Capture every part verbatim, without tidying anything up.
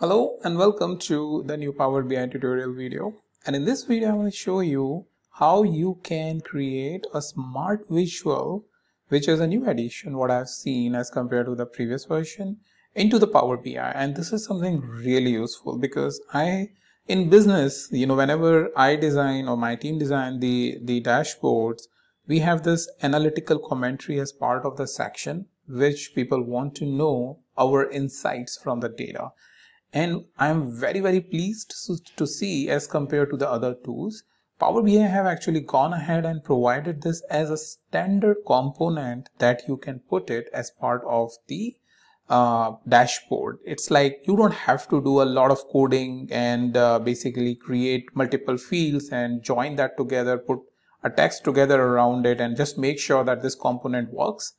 Hello and welcome to the new Power B I tutorial video. And in this video, I want to show you how you can create a smart visual, which is a new addition, what I've seen as compared to the previous version, into the Power B I. And this is something really useful because I, in business, you know, whenever I design or my team design the, the dashboards, we have this analytical commentary as part of the section, which people want to know our insights from the data. And I'm very, very pleased to see, as compared to the other tools, Power B I have actually gone ahead and provided this as a standard component that you can put it as part of the uh, dashboard. It's like you don't have to do a lot of coding and uh, basically create multiple fields and join that together, put a text together around it, and just make sure that this component works.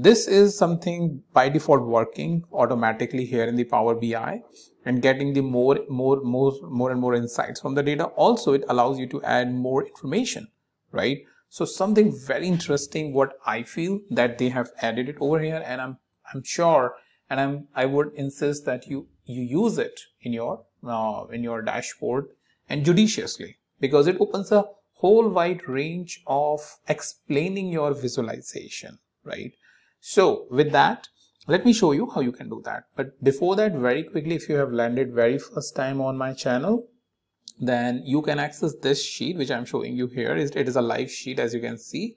This is something by default working automatically here in the Power B I and getting the more, more, more, more and more insights from the data. Also, it allows you to add more information, right? So something very interesting, what I feel that they have added it over here, and I'm, I'm sure, and I'm, I would insist that you, you use it in your, uh, in your dashboard, and judiciously, because it opens a whole wide range of explaining your visualization, right? So with that, let me show you how you can do that. But before that, very quickly, if you have landed very first time on my channel, then you can access this sheet, which I'm showing you here. It is a live sheet, as you can see,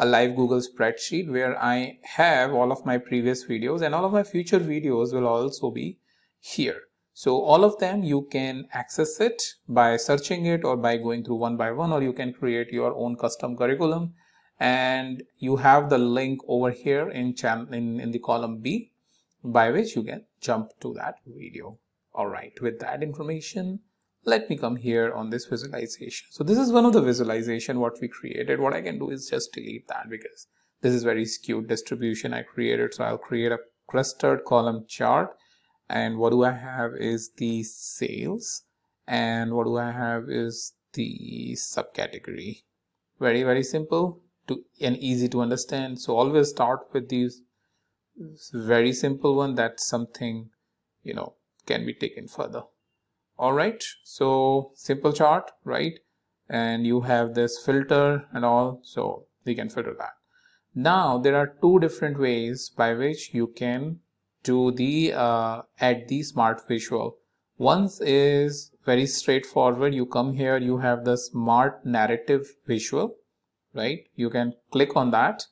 a live Google spreadsheet where I have all of my previous videos, and all of my future videos will also be here. So all of them, you can access it by searching it or by going through one by one, or you can create your own custom curriculum. And you have the link over here in channel in, in the column B, by which you can jump to that video. All right, with that information, let me come here on this visualization. So this is one of the visualization what we created. What I can do is just delete that because this is very skewed distribution I created. So I'll create a clustered column chart. And what do I have is the sales. And what do I have is the subcategory. Very, very simple. To, and easy to understand. So always start with these very simple one. That's something, you know, can be taken further. All right. So simple chart, right? And you have this filter and all, so we can filter that. Now there are two different ways by which you can do the, uh, add the smart visual. One is very straightforward. You come here, you have the smart narrative visual. Right, you can click on that,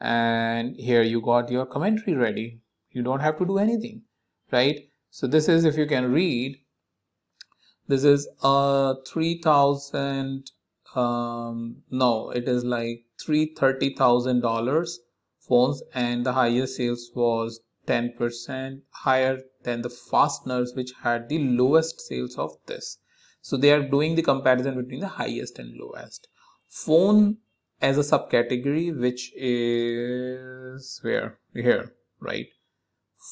and here you got your commentary ready. You don't have to do anything, right? So this is, if you can read, this is uh three thousand, um no, it is like three thirty thousand dollars phones, and the highest sales was ten percent higher than the fasteners, which had the lowest sales of this. So they are doing the comparison between the highest and lowest. Phone as a subcategory, which is where here, right?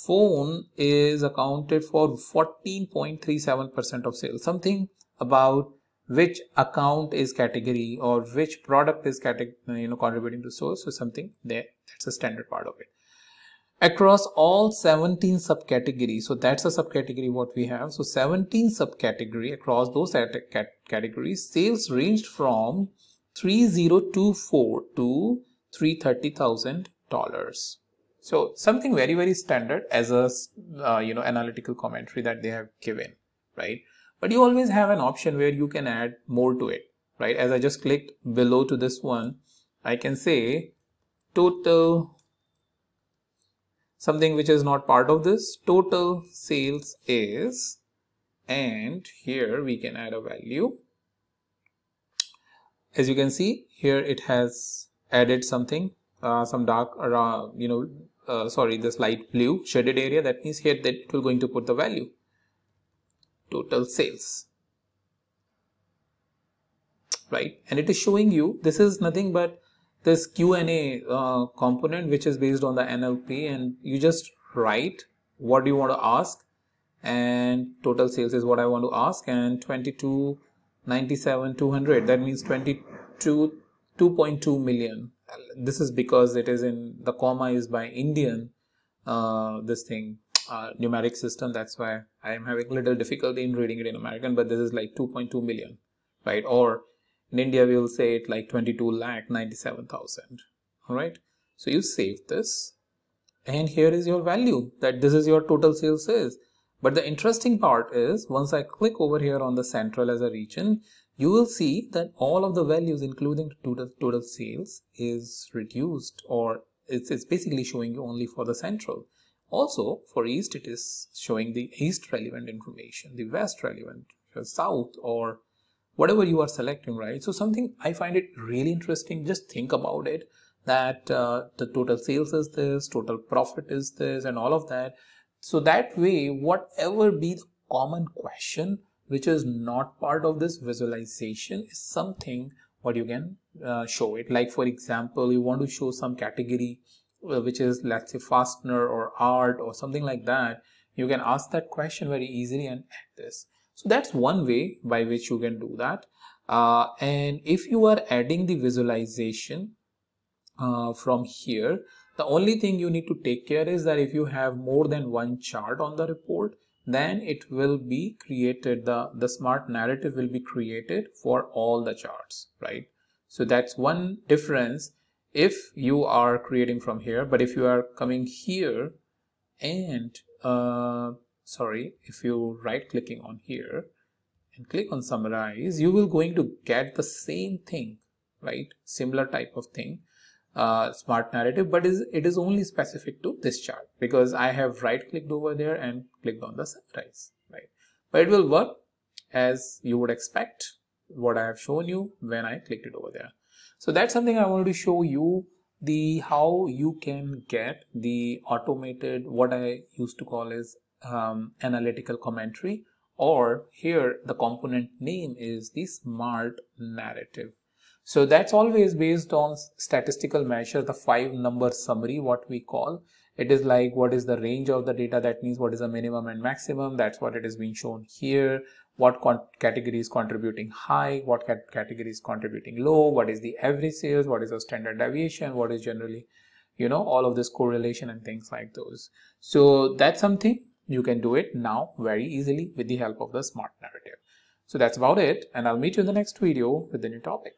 Phone is accounted for fourteen point three seven percent of sales. Something about which account is category or which product is category, you know, contributing to sales. So something there, that's a standard part of it. Across all seventeen subcategories, so that's a subcategory what we have. So seventeen subcategory, across those categories, sales ranged from three thousand twenty-four to three hundred thirty thousand dollars. So something very, very standard as a, uh, you know, analytical commentary that they have given, right? But you always have an option where you can add more to it, right? As I just clicked below to this one, I can say total, something which is not part of this, total sales is, and here we can add a value. As you can see here, it has added something, uh, some dark, uh, you know, uh, sorry, this light blue shaded area. That means here that it will going to put the value total sales, right? And it is showing you, this is nothing but this Q and A uh, component, which is based on the N L P, and you just write what do you want to ask, and total sales is what I want to ask, and twenty-two ninety-seven two hundred, that means twenty-two two point two million. This is because it is in the comma is by Indian, uh, this thing, uh, numeric system. That's why I am having little difficulty in reading it in American, but this is like two point two million, right? Or in India, we will say it like twenty-two lakh ninety-seven thousand. All right. So you save this and here is your value, that this is your total sales is. But the interesting part is, once I click over here on the central as a region, you will see that all of the values, including total, total sales, is reduced, or it's, it's basically showing you only for the central. Also for east, it is showing the east relevant information, the west relevant, south, or whatever you are selecting, right? So something I find it really interesting. Just think about it, that uh, the total sales is this, total profit is this, and all of that. So that way, whatever be the common question which is not part of this visualization is something what you can uh, show it. Like for example, you want to show some category uh, which is, let's say, fastener or art or something like that. You can ask that question very easily and add this. So that's one way by which you can do that. Uh, and if you are adding the visualization uh, from here, the only thing you need to take care is that if you have more than one chart on the report, then it will be created, the, the smart narrative will be created for all the charts, right? So that's one difference if you are creating from here. But if you are coming here and, uh, sorry, if you right clicking on here and click on summarize, you will going to get the same thing, right? Similar type of thing. Uh, smart narrative, but is it is only specific to this chart because I have right clicked over there and clicked on the summarize, right? But it will work as you would expect what I have shown you when I clicked it over there. So that's something I wanted to show you, the how you can get the automated, what I used to call is um, analytical commentary, or here the component name is the smart narrative. So that's always based on statistical measure, the five number summary, what we call. It is like, what is the range of the data? That means what is the minimum and maximum? That's what it is being shown here. What category is contributing high? What cat category is contributing low? What is the average sales? What is the standard deviation? What is generally, you know, all of this correlation and things like those. So that's something you can do it now very easily with the help of the smart narrative. So that's about it. And I'll meet you in the next video with the new topic.